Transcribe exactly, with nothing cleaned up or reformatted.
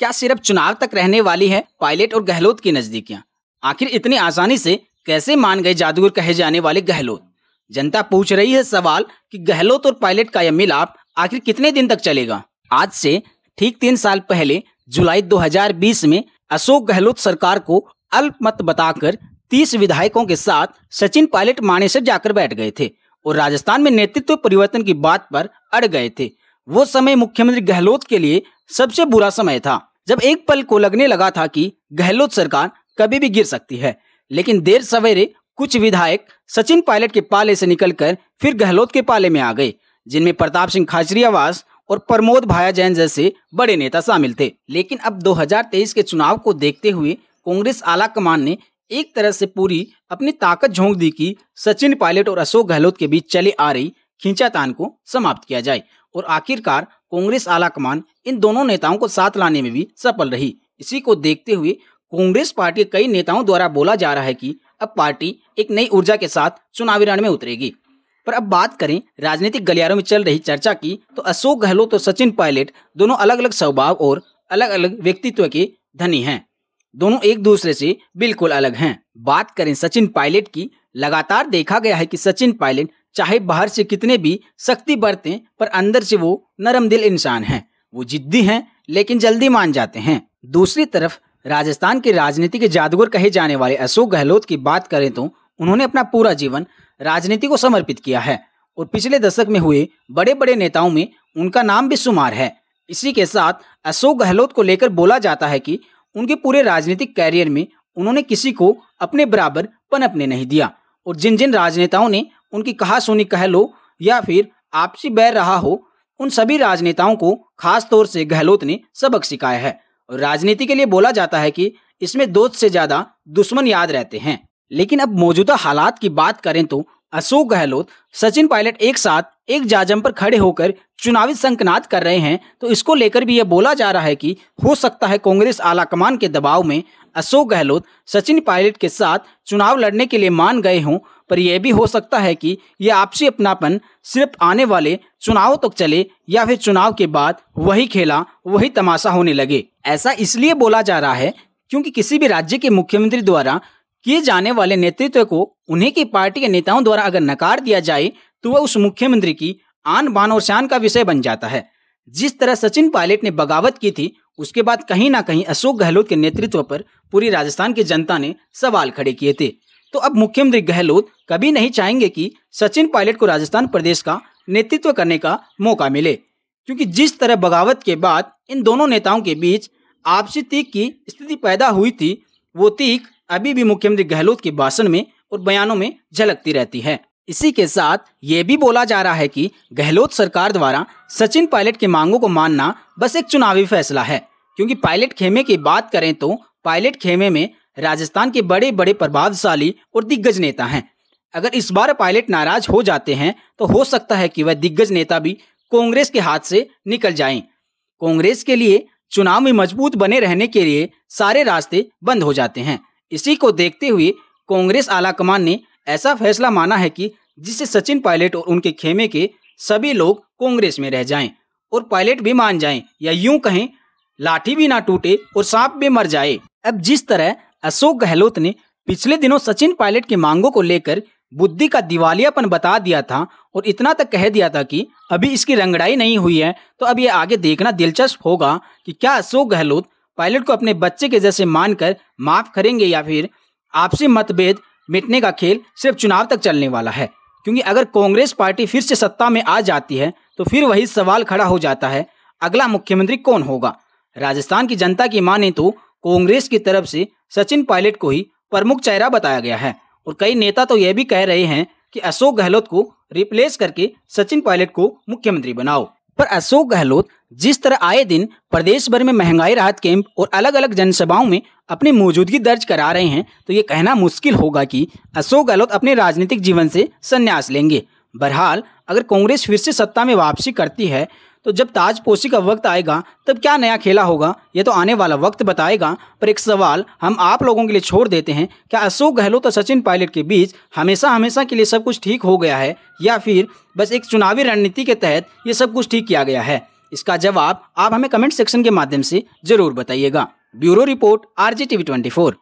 क्या सिर्फ चुनाव तक रहने वाली है पायलट और गहलोत की नजदीकियां? आखिर इतनी आसानी से कैसे मान गए जादूगर कहे जाने वाले गहलोत? जनता पूछ रही है सवाल कि गहलोत और पायलट का यह मिलाप आखिर कितने दिन तक चलेगा। आज से ठीक तीन साल पहले जुलाई दो हज़ार बीस में अशोक गहलोत सरकार को अल्पमत बताकर तीस विधायकों के साथ सचिन पायलट माने से जाकर बैठ गए थे और राजस्थान में नेतृत्व परिवर्तन की बात पर अड़ गए थे। वो समय मुख्यमंत्री गहलोत के लिए सबसे बुरा समय था, जब एक पल को लगने लगा था कि गहलोत सरकार कभी भी गिर सकती है। लेकिन देर सवेरे कुछ विधायक सचिन पायलट के पाले से निकलकर फिर गहलोत के पाले में आ गए, जिनमें प्रताप सिंह खाचरियावास और प्रमोद भाया जैसे बड़े नेता शामिल थे। लेकिन अब दो हज़ार तेईस के चुनाव को देखते हुए कांग्रेस आला कमान ने एक तरह से पूरी अपनी ताकत झोंक दी कि सचिन पायलट और अशोक गहलोत के बीच चले आ रही खींचातान को समाप्त किया जाए। और आखिरकार कांग्रेस आला कमान इन दोनों नेताओं को साथ लाने में भी सफल रही। इसी को देखते हुए कांग्रेस पार्टी के कई नेताओं द्वारा बोला जा रहा है कि अब पार्टी एक नई ऊर्जा के साथ चुनावी रण में उतरेगी। पर अब बात करें राजनीतिक गलियारों में चल रही चर्चा की, तो अशोक गहलोत और सचिन पायलट दोनों अलग अलग स्वभाव और अलग अलग व्यक्तित्व के धनी हैं। दोनों एक दूसरे से बिल्कुल अलग हैं। बात करें सचिन पायलट की, लगातार देखा गया है कि सचिन पायलट चाहे बाहर से कितने भी सख्ती बरतें पर अंदर से वो नरम दिल इंसान हैं। वो जिद्दी हैं लेकिन जल्दी मान जाते हैं। दूसरी तरफ राजस्थान के राजनीति के जादूगर कहे जाने वाले अशोक गहलोत की बात करें तो उन्होंने अपना पूरा जीवन राजनीति को समर्पित किया है और पिछले दशक में हुए बड़े बड़े नेताओं में उनका नाम भी शुमार है। इसी के साथ अशोक गहलोत को लेकर बोला जाता है कि उनके पूरे राजनीतिक कैरियर में उन्होंने किसी को अपने बराबर पनपने नहीं दिया और जिन जिन राजनेताओं ने उनकी कहा सुनी कह लो या फिर आपसी बैर रहा हो, उन सभी राजनेताओं को खासतौर से गहलोत ने सबक सिखाया है। और राजनीति के लिए बोला जाता है कि इसमें दोस्त से ज्यादा दुश्मन याद रहते हैं। लेकिन अब मौजूदा हालात की बात करें तो अशोक गहलोत सचिन पायलट एक साथ एक जाजम पर खड़े होकर चुनावी संकनाद कर रहे हैं, तो इसको लेकर भी यह बोला जा रहा है कि हो सकता है कांग्रेस आलाकमान के दबाव में अशोक गहलोत सचिन पायलट के साथ चुनाव लड़ने के लिए मान गए हों। पर यह भी हो सकता है कि यह आपसी अपनापन सिर्फ आने वाले चुनाव तक चले या फिर चुनाव के बाद वही खेला वही तमाशा होने लगे। ऐसा इसलिए बोला जा रहा है क्योंकि किसी भी राज्य के मुख्यमंत्री द्वारा किए जाने वाले नेतृत्व को उन्हीं की पार्टी के नेताओं द्वारा अगर नकार दिया जाए तो वह उस मुख्यमंत्री की आन बान और शान का विषय बन जाता है। जिस तरह सचिन पायलट ने बगावत की थी, उसके बाद कहीं ना कहीं अशोक गहलोत के नेतृत्व पर पूरी राजस्थान की जनता ने सवाल खड़े किए थे। तो अब मुख्यमंत्री गहलोत कभी नहीं चाहेंगे कि सचिन पायलट को राजस्थान प्रदेश का नेतृत्व करने का मौका मिले, क्योंकि जिस तरह बगावत के बाद इन दोनों नेताओं के बीच आपसी तीख की स्थिति पैदा हुई थी, वो तीख अभी भी मुख्यमंत्री गहलोत के भाषण में और बयानों में झलकती रहती है। इसी के साथ ये भी बोला जा रहा है कि गहलोत सरकार द्वारा सचिन पायलट की मांगों को मानना बस एक चुनावी फैसला है, क्योंकि पायलट खेमे की बात करें तो पायलट खेमे में राजस्थान के बड़े बड़े प्रभावशाली और दिग्गज नेता हैं। अगर इस बार पायलट नाराज हो जाते हैं तो हो सकता है कि वह दिग्गज नेता भी कांग्रेस के हाथ से निकल जाएं। कांग्रेस के लिए चुनाव में मजबूत बने रहने के लिए सारे रास्ते बंद हो जाते हैं। इसी को देखते हुए कांग्रेस आलाकमान ने ऐसा फैसला माना है कि जिससे सचिन पायलट और उनके खेमे के सभी लोग कांग्रेस में रह जाएं और पायलट भी मान जाएं, या यूं कहें लाठी भी ना टूटे और सांप भी मर जाए। अब जिस तरह अशोक गहलोत ने पिछले दिनों सचिन पायलट की मांगों को लेकर बुद्धि का दिवालियापन बता दिया था और इतना तक कह दिया था कि अभी इसकी रंगड़ाई नहीं हुई है, तो अब यह आगे देखना दिलचस्प होगा कि क्या अशोक गहलोत पायलट को अपने बच्चे के जैसे मानकर माफ करेंगे या फिर आपसी मतभेद मिटने का खेल सिर्फ चुनाव तक चलने वाला है। क्योंकि अगर कांग्रेस पार्टी फिर से सत्ता में आ जाती है तो फिर वही सवाल खड़ा हो जाता है, अगला मुख्यमंत्री कौन होगा? राजस्थान की जनता की माने तो कांग्रेस की तरफ से सचिन पायलट को ही प्रमुख चेहरा बताया गया है और कई नेता तो यह भी कह रहे हैं कि अशोक गहलोत को रिप्लेस करके सचिन पायलट को मुख्यमंत्री बनाओ। पर अशोक गहलोत जिस तरह आए दिन प्रदेश भर में महंगाई राहत कैंप और अलग अलग जनसभाओं में अपनी मौजूदगी दर्ज करा रहे हैं, तो ये कहना मुश्किल होगा कि अशोक गहलोत अपने राजनीतिक जीवन से संन्यास लेंगे। बहरहाल अगर कांग्रेस फिर से सत्ता में वापसी करती है तो जब ताजपोशी का वक्त आएगा तब क्या नया खेला होगा, ये तो आने वाला वक्त बताएगा। पर एक सवाल हम आप लोगों के लिए छोड़ देते हैं, क्या अशोक गहलोत और सचिन पायलट के बीच हमेशा हमेशा के लिए सब कुछ ठीक हो गया है या फिर बस एक चुनावी रणनीति के तहत ये सब कुछ ठीक किया गया है? इसका जवाब आप हमें कमेंट सेक्शन के माध्यम से जरूर बताइएगा। Bureau report R G T V twenty four.